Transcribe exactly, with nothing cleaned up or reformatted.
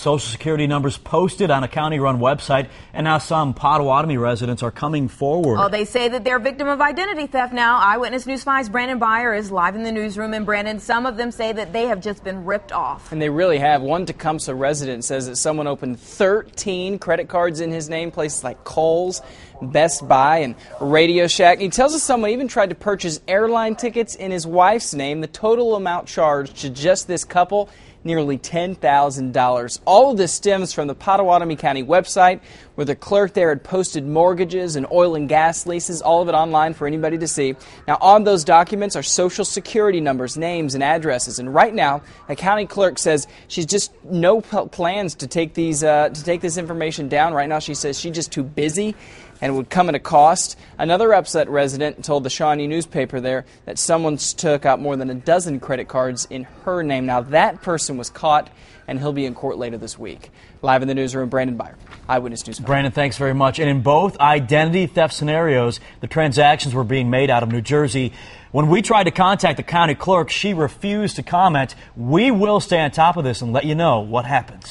Social Security numbers posted on a county-run website, and now some Pottawatomie residents are coming forward. Oh, they say that they're a victim of identity theft now. Eyewitness News five's Brandon Beyer is live in the newsroom. And Brandon, some of them say that they have just been ripped off. And they really have. One Tecumseh resident says that someone opened thirteen credit cards in his name, places like Kohl's, Best Buy, and Radio Shack. And he tells us someone even tried to purchase airline tickets in his wife's name. The total amount charged to just this couple, nearly ten thousand dollars. All of this stems from the Pottawatomie County website, where the clerk there had posted mortgages and oil and gas leases, all of it online for anybody to see. Now, on those documents are Social Security numbers, names, and addresses. And right now, a county clerk says she's just no plans to take these uh, to take this information down. Right now, she says she's just too busy and would come at a cost. Another upset resident told the Shawnee newspaper there that someone took out more than a dozen credit cards in her name. Now, that person was caught, and he'll be in court later this week. Live in the newsroom, Brandon Beyer, Eyewitness News. Brandon, thanks very much. And in both identity theft scenarios, the transactions were being made out of New Jersey. When we tried to contact the county clerk, she refused to comment. We will stay on top of this and let you know what happens.